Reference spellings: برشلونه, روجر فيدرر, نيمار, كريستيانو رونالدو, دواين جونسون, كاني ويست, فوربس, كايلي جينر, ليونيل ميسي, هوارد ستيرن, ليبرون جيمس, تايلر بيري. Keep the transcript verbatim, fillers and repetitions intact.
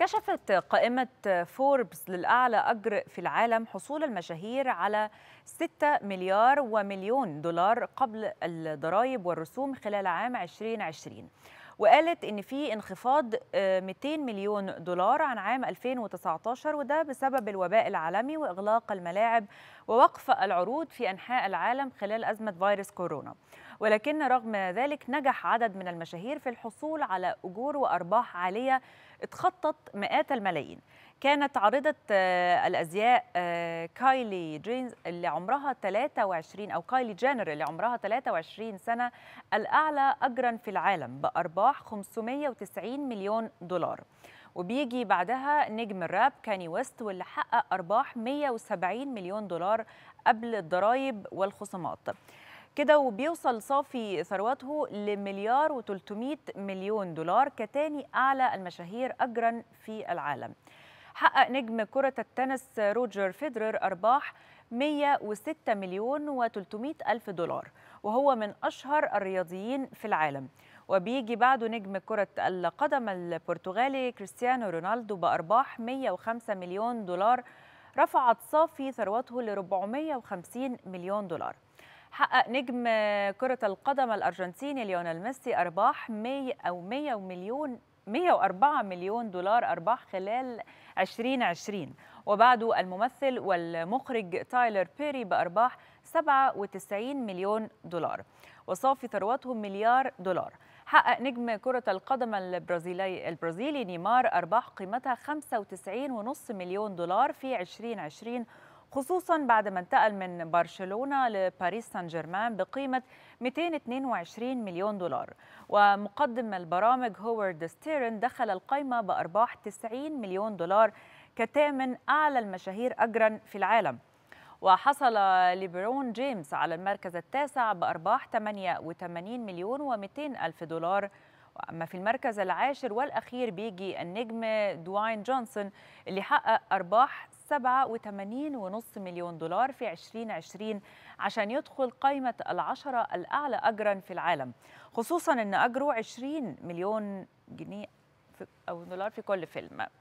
كشفت قائمة فوربس للأعلى أجر في العالم حصول المشاهير على ستة مليار ومليون دولار قبل الضرائب والرسوم خلال عام ألفين وعشرين، وقالت إن في انخفاض مئتين مليون دولار عن عام ألفين وتسعطاشر، وده بسبب الوباء العالمي وإغلاق الملاعب ووقف العروض في أنحاء العالم خلال أزمة فيروس كورونا. ولكن رغم ذلك نجح عدد من المشاهير في الحصول على أجور وأرباح عالية اتخطت مئات الملايين. كانت عارضة الأزياء كايلي جينر اللي عمرها ثلاثة وعشرين أو كايلي جينر اللي عمرها ثلاثة وعشرين سنة الأعلى أجراً في العالم بأرباح خمسمئة وتسعين مليون دولار. وبيجي بعدها نجم الراب كاني ويست واللي حقق أرباح مئة وسبعين مليون دولار قبل الضرائب والخصومات. كده وبيوصل صافي ثروته لمليار وثلاثمئة مليون دولار كتاني أعلى المشاهير أجراً في العالم. حقق نجم كرة التنس روجر فيدرر أرباح مئة وستة مليون وثلاثمئة ألف دولار وهو من أشهر الرياضيين في العالم. وبيجي بعده نجم كرة القدم البرتغالي كريستيانو رونالدو بأرباح مئة وخمسة مليون دولار رفعت صافي ثروته ل أربعمئة وخمسين مليون دولار. حقق نجم كرة القدم الأرجنتيني ليونيل ميسي أرباح مئة أو مئة مليون مئة وأربعة مليون دولار أرباح خلال ألفين وعشرين، وبعده الممثل والمخرج تايلر بيري بأرباح سبعة وتسعين مليون دولار وصافي ثروتهم مليار دولار. حقق نجم كرة القدم البرازيلي البرازيلي نيمار أرباح قيمتها خمسة وتسعين فاصلة خمسة مليون دولار في ألفين وعشرين، خصوصا بعد ما انتقل من برشلونه لباريس سان جيرمان بقيمه مئتين واثنين وعشرين مليون دولار. ومقدم البرامج هوارد ستيرن دخل القائمه بارباح تسعين مليون دولار كثامن اعلى المشاهير اجرا في العالم. وحصل ليبرون جيمس على المركز التاسع بارباح ثمانية وثمانين مليون ومئتين الف دولار. أما في المركز العاشر والأخير بيجي النجم دواين جونسون اللي حقق أرباح سبعة وثمانين فاصلة خمسة مليون دولار في ألفين وعشرين عشان يدخل قائمة العشرة الأعلى أجراً في العالم، خصوصاً أن أجره عشرين مليون جنيه أو دولار في كل فيلم.